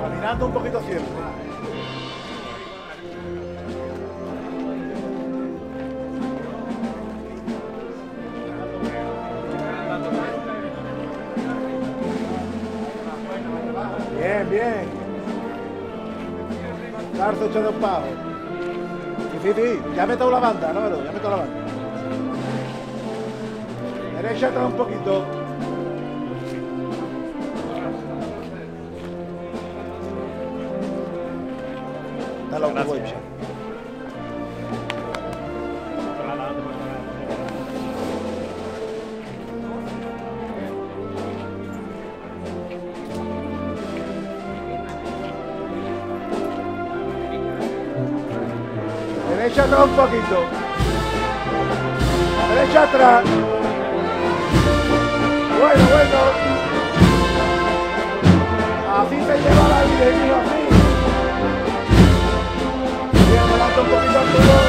Caminando un poquito siempre. Bien, bien. Carso hecho de un pavo. Sí. Ya he metido la banda, ¿no? Pero ya he metido la banda. Derecha atrás un poquito. La gracias. Derecha atrás un poquito. Derecha atrás. Bueno. Así se lleva la vida. Un poquito a todo.